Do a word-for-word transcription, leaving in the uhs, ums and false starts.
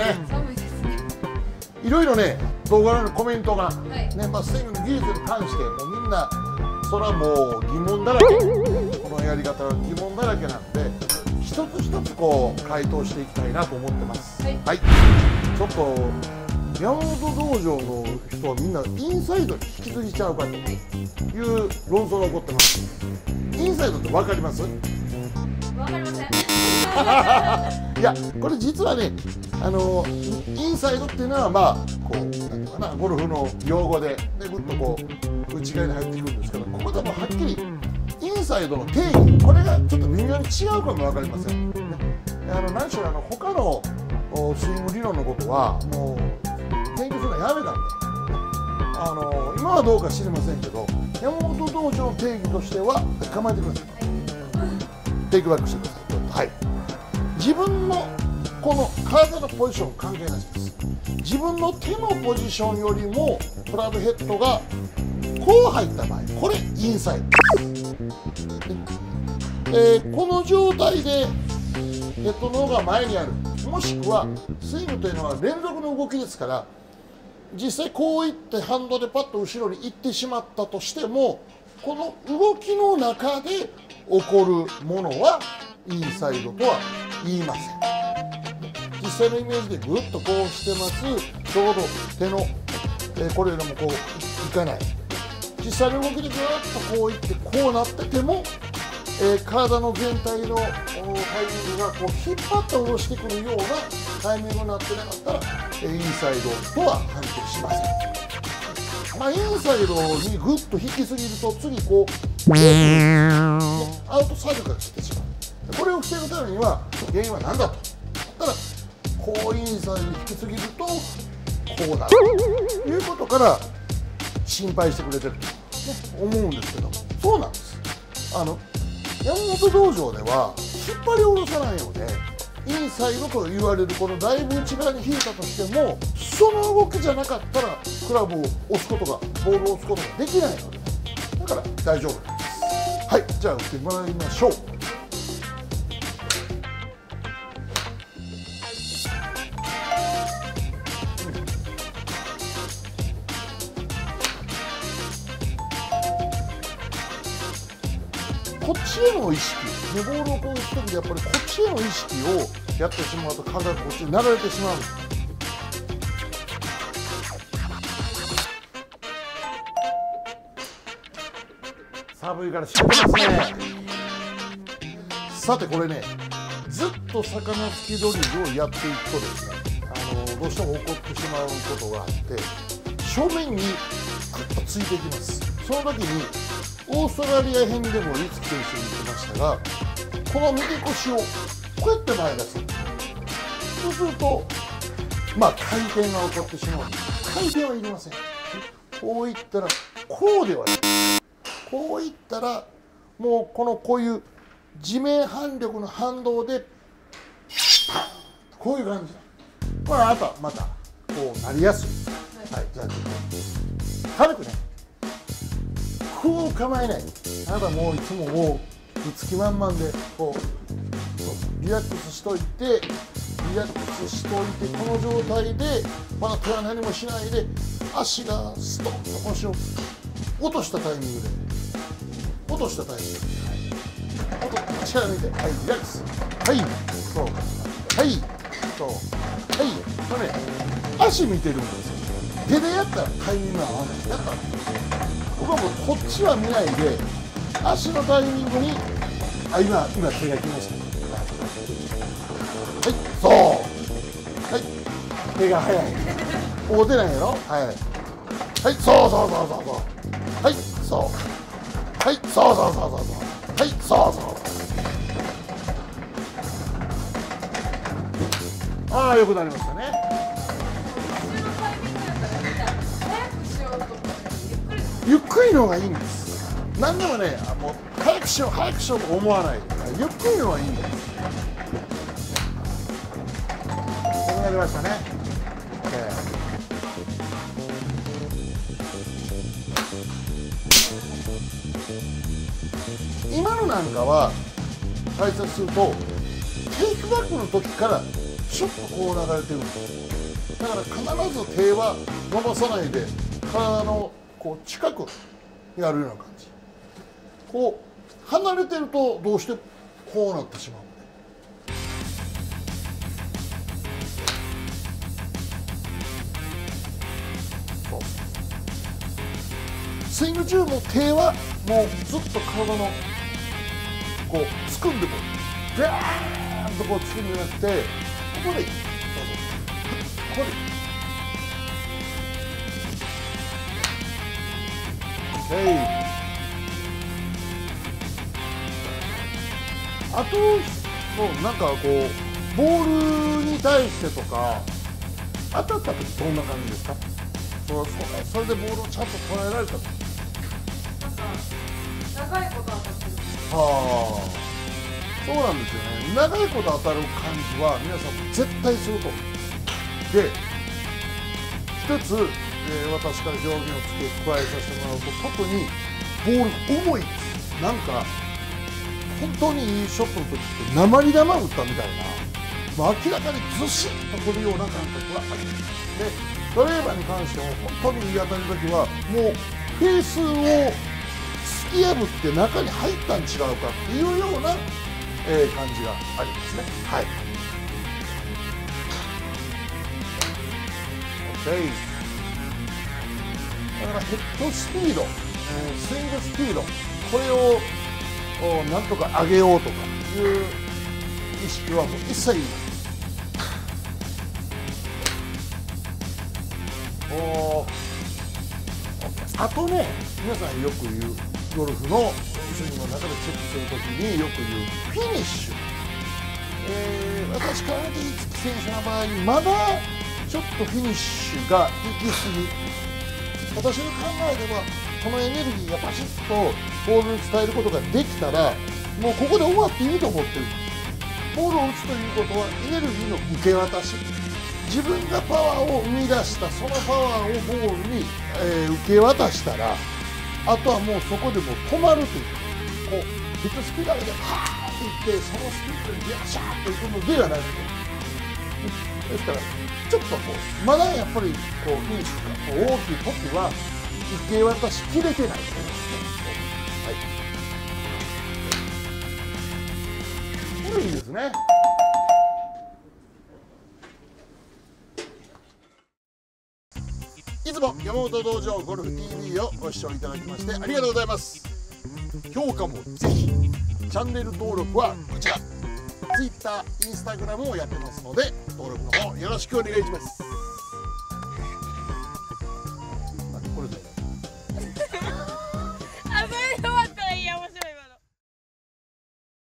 ね。寒いですね。いろいろね、動画のコメントが、はい、ね、まあ、スイングの技術に関して、もうみんな。それはもう疑問だらけ、このやり方は疑問だらけなんで、一つ一つこう回答していきたいなと思ってます。はい、はい、ちょっと。山本道場の人はみんなインサイドに引きずりちゃうかという論争が起こってます。インサイドって分かります？分かりませんいや、これ実はね、あのインサイドっていうのはまあこうなんていうかな、ゴルフの用語でグッとこう内側に入っていくんですけど、ここでもはっきりインサイドの定義、これがちょっと微妙に違うかも分かりません。あの何しろあの他のスイング理論のことはもう研究するのはやめたんで、あの今はどうか知りませんけど、山本道場の定義としては構えてください、テイクバックしてください、はい、自分のこの体のポジション関係なしです。自分の手のポジションよりもクラブヘッドがこう入った場合、これインサイドです、えー、この状態でヘッドの方が前にある、もしくはスイングというのは連続の動きですから、実際こういってハンドでパッと後ろに行ってしまったとしても、この動きの中で起こるものはインサイドとは言いません。実際のイメージでグッとこうしてます。ちょうど手の、えー、これよりもこういかない、実際の動きでグッとこういってこうなってても、えー、体の全体のタイミングがこう引っ張って下ろしてくるようなタイミングになってなかったら、えー、インサイドとは判定しません。まあ、インサイドにグッと引きすぎると次こう、ね、アウトサイドから切ってしまう。これを防ぐためには原因は何だと。ただこうインサイドに引きすぎるとこうなるということから心配してくれてると思うんですけど、そうなんです。あの山本道場では引っ張り下ろさないようで、インサイドと言われるこのだいぶ内側に引いたとしても、その動きじゃなかったらクラブを押すことが、ボールを押すことができないので、だから大丈夫です。はい、じゃあ打ってもらいましょう。こっちへの意識、ね、ボールをこう打つときにやっぱりこっちへの意識をやってしまうと体がこっちに流れてしまう。寒いからしっかりですね。さてこれね、ずっと魚突きドリルをやっていくとですね、あのどうしても起こってしまうことがあって、正面にグッとついていきます。その時にオーストラリア編でもリツキ選手に言ってましたが、この右腰をこうやって前出す。そうすると、まあ、回転が起こってしまうんです。回転はいりません。こういったらこうではない、こういったらもうこのこういう地面反力の反動でこういう感じだ。これあなたまたこうなりやすい。はい、じゃあちょっと軽くね、こう構えない。あなたもういつももうつき満々でこうリラックスしといて、リラックスしといて、この状態でまだ手は何もしないで、足がストンと腰を落としたタイミングで、落としたタイミングで、はい、力抜いて、はい、リラックス、はい、そう、はい、そう、はい、これね、足見てるんですよ。手でやったらタイミングが合わない。だから僕はもうこっちは見ないで、足のタイミングに、あ、今、今手が来ました。はい、そう、はい、手が速い、合うてないやろ、はい、はい、そうそうそうそうそう、はい、そう、はい、そうそうそうそうそう、はい、そうそう、ああ、よくなりましたね。ゆっくりの方がいいんです。何でもね、もう早くしよう早くしようと思わない。ゆっくりの方がいいんです。こうなりましたね、えー、今のなんかは解説すると、テイクバックの時からちょっとこう流れてるんです。だから必ず手は伸ばさないで、体のこう近くにあるような感じ。こう離れてるとどうしてこうなってしまう。スイング中も手はもうずっと体のこう突くんでこうガーンとこう突くんじゃなくて、ここでここで OK。 あとそうなんかこうボールに対してとか当たった時どんな感じですか？そ, それでボールをちゃんと捉えられたと。長いこと当たってる。はあ、そうなんですよね。長いこと当たる感じは皆さんも絶対すると思う。で、一つ、えー、私から表現を付け加えさせてもらうと、特にボール重いです。なんか本当にいいショットの時って鉛玉打ったみたいな、まあ、明らかにずしっとくるような感覚があります。でドライバーに関しても本当にいい当たりの時はもうフェースを突き破って中に入ったん違うかっていうような、えー、感じがありますね。はい。OK。だからヘッドスピード、えー、スイングスピード、これをなんとか上げようとかいう意識はもう一切いりません。おー、OK。あとね、皆さんよく言う。ゴルフのスイングの中でチェックするときによく言うフィニッシュ、えー、私から見て逸木選手の場合まだちょっとフィニッシュが行き過ぎ、私の考えではこのエネルギーがバシッとボールに伝えることができたらもうここで終わっていいと思ってる。ボールを打つということはエネルギーの受け渡し、自分がパワーを生み出したそのパワーをボールに、えー、受け渡したらあとはもうそこでもう止まるという、こうヘッドスピード上げてパーッといってそのスピードにビャシャーッといくのではないです。ですからちょっとこうまだやっぱりこうフィニッシュが大きい時は受け渡しきれてないと思いますね。はい、これいいですね。いつも山本道場ゴルフ ティーブイ をご視聴いただきましてありがとうございます。評価もぜひ、チャンネル登録はこちら ツイッター、インスタグラムをやってますので登録の方よろしくお願いします。